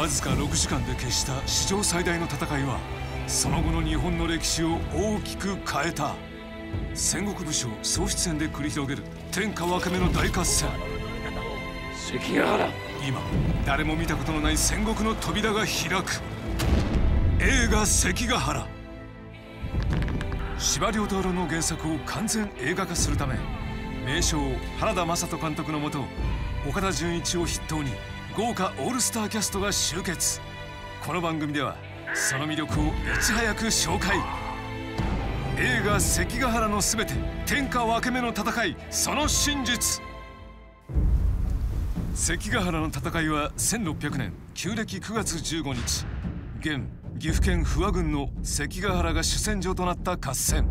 わずか6時間で決した史上最大の戦いは、その後の日本の歴史を大きく変えた。戦国武将総出演で繰り広げる天下分け目の大合戦。関ヶ原、今誰も見たことのない戦国の扉が開く。映画「関ヶ原」、司馬遼太郎の原作を完全映画化するため、名将原田雅人監督のもと、岡田准一を筆頭に豪華オールスターキャストが集結。この番組ではその魅力をいち早く紹介。映画「関ヶ原のすべて、天下分け目の戦い、その真実」。関ヶ原の戦いは1600年旧暦9月15日、現岐阜県不破郡の関ヶ原が主戦場となった合戦。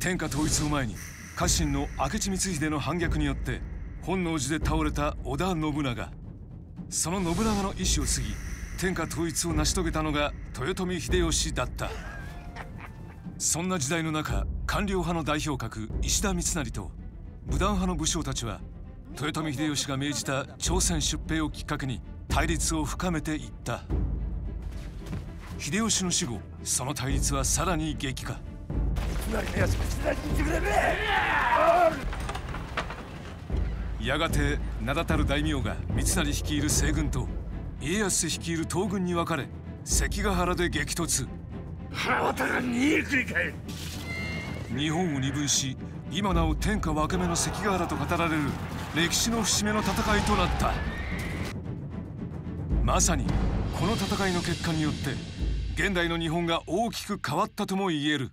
天下統一を前に家臣の明智光秀の反逆によって本能寺で倒れた織田信長。その信長の意志を継ぎ天下統一を成し遂げたのが豊臣秀吉だった。そんな時代の中、官僚派の代表格石田三成と武断派の武将たちは、豊臣秀吉が命じた朝鮮出兵をきっかけに対立を深めていった。秀吉の死後、その対立はさらに激化。やがて名だたる大名が三成率いる西軍と家康率いる東軍に分かれ、関ヶ原で激突。日本を二分し、今なお天下分け目の関ヶ原と語られる歴史の節目の戦いとなった。まさにこの戦いの結果によって現代の日本が大きく変わったとも言える。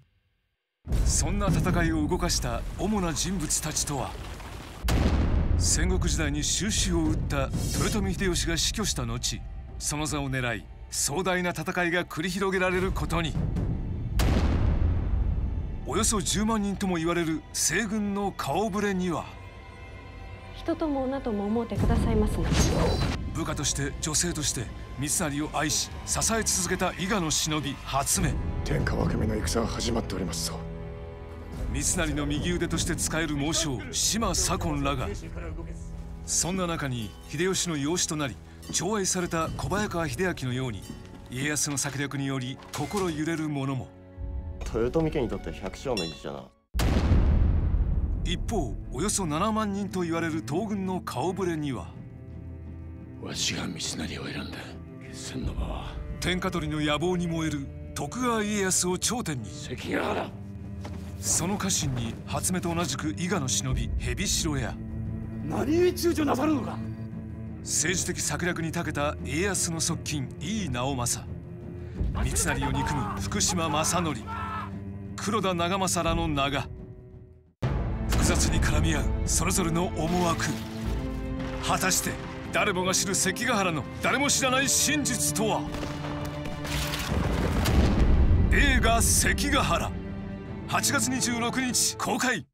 そんな戦いを動かした主な人物たちとは、戦国時代に終止を打った豊臣秀吉が死去した後、その座を狙い壮大な戦いが繰り広げられることに。およそ10万人とも言われる西軍の顔ぶれには、人とも女とも思うてくださいますな。部下として女性として三成を愛し支え続けた伊賀の忍び初め。天下分け目の戦は始まっておりますぞ。三成の右腕として使える猛将島左近らが。そんな中に秀吉の養子となり寵愛された小早川秀秋のように、家康の策略により心揺れる者も。豊臣家にとって百姓の意地だな。一方、およそ7万人と言われる東軍の顔ぶれには、わしが三成を選んだ決戦の場は天下取りの野望に燃える徳川家康を頂点に関ヶ原。その家臣に初めと同じく伊賀の忍び蛇城や、何故躊躇なさるのか。政治的策略に長けた家康の側近井伊直政、三成を憎む福島正則、黒田長政らの名が複雑に絡み合うそれぞれの思惑。果たして誰もが知る関ヶ原の誰も知らない真実とは。映画「関ヶ原」8月26日公開。